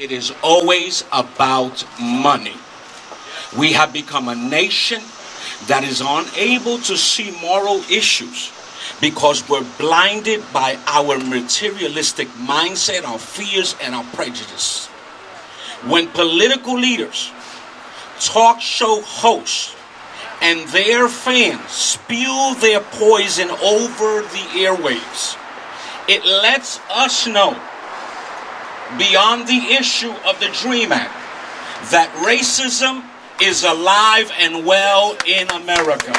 It is always about money. We have become a nation that is unable to see moral issues because we're blinded by our materialistic mindset, our fears, and our prejudice. When political leaders, talk show hosts, and their fans spew their poison over the airwaves, it lets us know, beyond the issue of the DREAM Act, that racism is alive and well in America.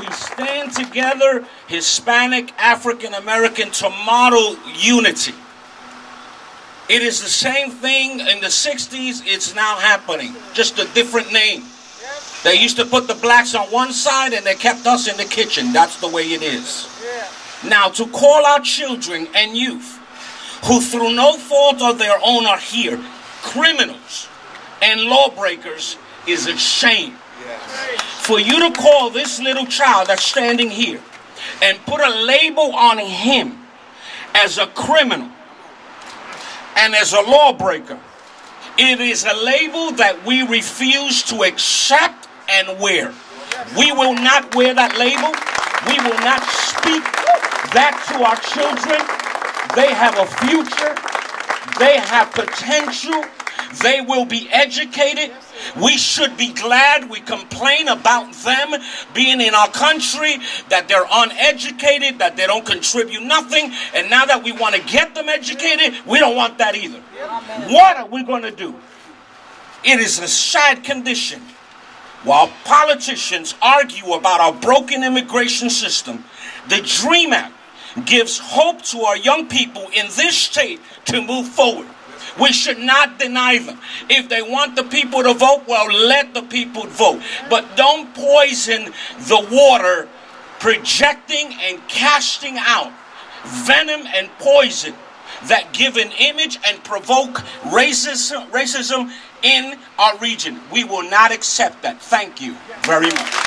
We stand together, Hispanic, African American, to model unity. It is the same thing in the 60s, it's now happening, just a different name. They used to put the blacks on one side and they kept us in the kitchen. That's the way it is. Now, to call our children and youth, who through no fault of their own are here, criminals and lawbreakers, is a shame. For you to call this little child that's standing here and put a label on him as a criminal and as a lawbreaker, it is a label that we refuse to accept and wear. We will not wear that label. We will not speak that to our children. They have a future. They have potential. They will be educated. We should be glad we complain about them being in our country, that they're uneducated, that they don't contribute nothing. And now that we want to get them educated, we don't want that either. What are we going to do? It is a sad condition. While politicians argue about our broken immigration system, the DREAM Act gives hope to our young people in this state to move forward. We should not deny them. If they want the people to vote, well, let the people vote. But don't poison the water, projecting and casting out venom and poison that give an image and provoke racism in our region. We will not accept that. Thank you very much.